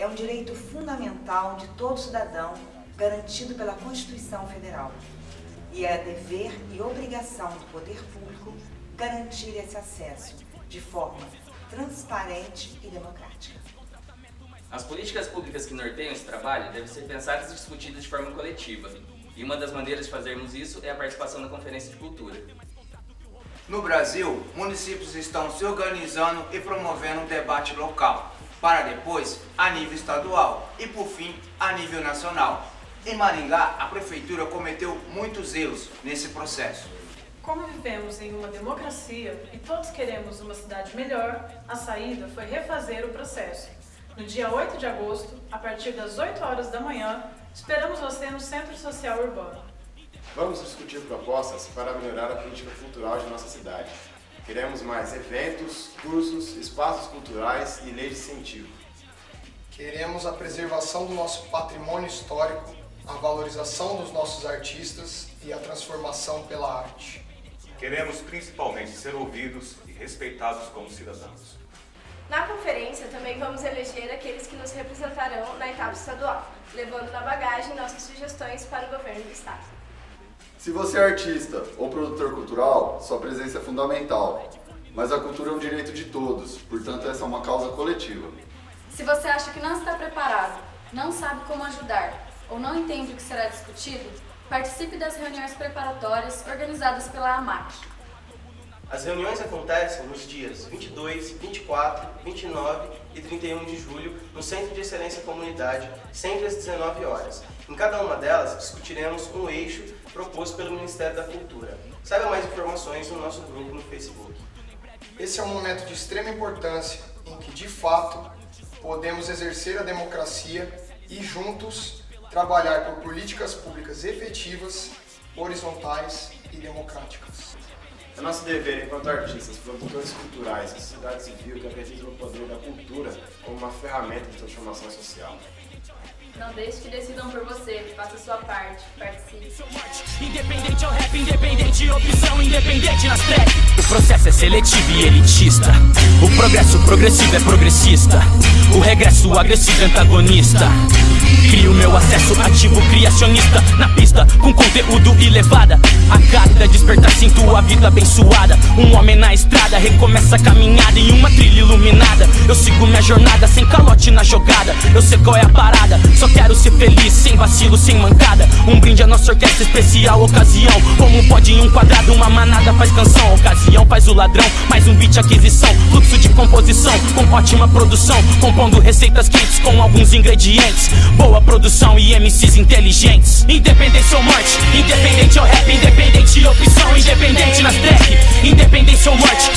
é um direito fundamental de todo cidadão, garantido pela Constituição Federal. E é dever e obrigação do poder público garantir esse acesso de forma transparente e democrática. As políticas públicas que norteiam esse trabalho devem ser pensadas e discutidas de forma coletiva. E uma das maneiras de fazermos isso é a participação na Conferência de Cultura. No Brasil, municípios estão se organizando e promovendo um debate local, para depois a nível estadual e, por fim, a nível nacional. Em Maringá, a Prefeitura cometeu muitos erros nesse processo. Como vivemos em uma democracia e todos queremos uma cidade melhor, a saída foi refazer o processo. No dia 8 de agosto, a partir das 8 horas da manhã, esperamos você no Centro Social Urbano. Vamos discutir propostas para melhorar a política cultural de nossa cidade. Queremos mais eventos, cursos, espaços culturais e leis de incentivo. Queremos a preservação do nosso patrimônio histórico, a valorização dos nossos artistas e a transformação pela arte. Queremos principalmente ser ouvidos e respeitados como cidadãos. Na conferência também vamos eleger aqueles que nos representarão na etapa estadual, levando na bagagem nossas sugestões para o governo do estado. Se você é artista ou produtor cultural, sua presença é fundamental. Mas a cultura é um direito de todos, portanto essa é uma causa coletiva. Se você acha que não está preparado, não sabe como ajudar, ou não entende o que será discutido, participe das reuniões preparatórias organizadas pela AMAC. As reuniões acontecem nos dias 22, 24, 29 e 31 de julho no Centro de Excelência Comunidade, sempre às 19 horas. Em cada uma delas, discutiremos um eixo proposto pelo Ministério da Cultura. Saiba mais informações no nosso grupo no Facebook. Esse é um momento de extrema importância em que, de fato, podemos exercer a democracia e, juntos, trabalhar por políticas públicas efetivas, horizontais e democráticas. É nosso dever, enquanto artistas, produtores culturais e sociedade civil, que acreditam no poder da cultura como uma ferramenta de transformação social. Não deixe que decidam por você, faça a sua parte, participe. Independente ao rap, independente opção, independente nas tracks. O processo é seletivo e elitista. O progresso progressivo é progressista. O regresso agressivo é antagonista. Crio meu acesso ativo, criacionista. Na pista, com conteúdo elevada. A cada despertar sinto a vida abençoada. Um homem na estrada recomeça a caminhada em uma trilha iluminada. Eu sigo minha jornada sem calote na jogada. Eu sei qual é a parada, só quero ser feliz, sem vacilo, sem mancada. Um brinde à nossa orquestra especial, ocasião. Como pode em um quadrado uma manada faz canção. Ocasião faz o ladrão, mais um beat aquisição. Fluxo de composição, com ótima produção. Compondo receitas quentes com alguns ingredientes. Boa produção e MCs inteligentes. Independência ou morte, independente ao rap, independente opção, independente nas tracks. Independência ou morte,